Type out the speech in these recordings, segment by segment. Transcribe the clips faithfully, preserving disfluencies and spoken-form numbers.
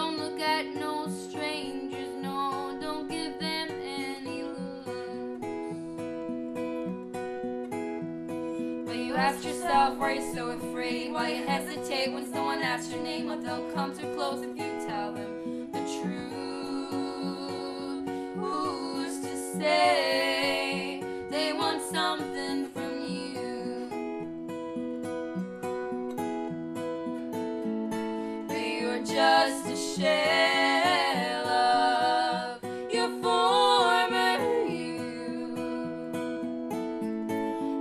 Don't look at no strangers, no, don't give them any looks. But you ask yourself, why you're so afraid, why you hesitate when someone asks your name, but they'll come too close if you tell them the truth. Who's to say they want something from just a shell of your former you.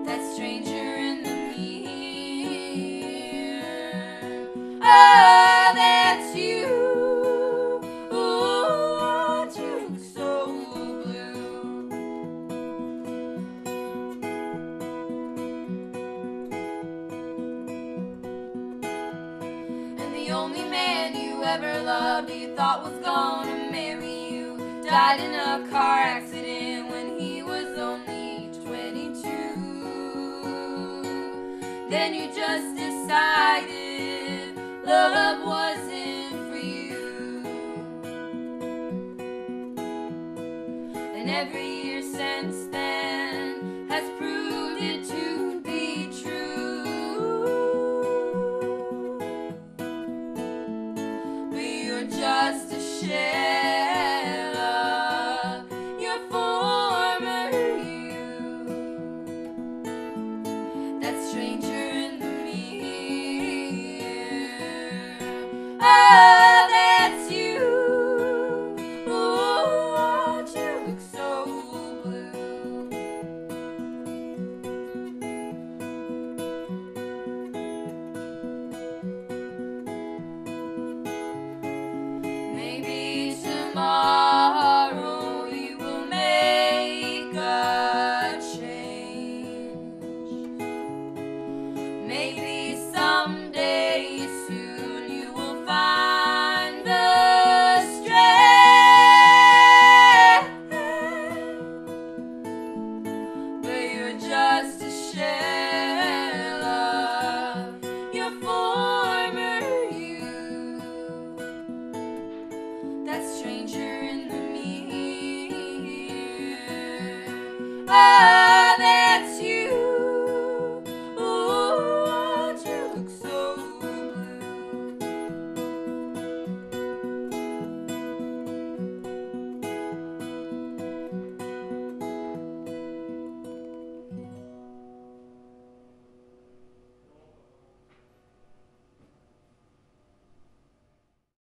That stranger in the mirror, oh, that's you. Ooh, why'd you look so blue? And the only man you ever loved, you thought was gonna marry you, died in a car accident when he was only twenty-two. Then you just decided love wasn't for you. And every year since then has proved it to just a shell of your former you. That stranger in the mirror, oh, that's you. Ooh, why'd you look so blue? Maybe tomorrow you will make a change. Maybe someday soon you will find the strength. But you're just a shell of your former you. That's strange.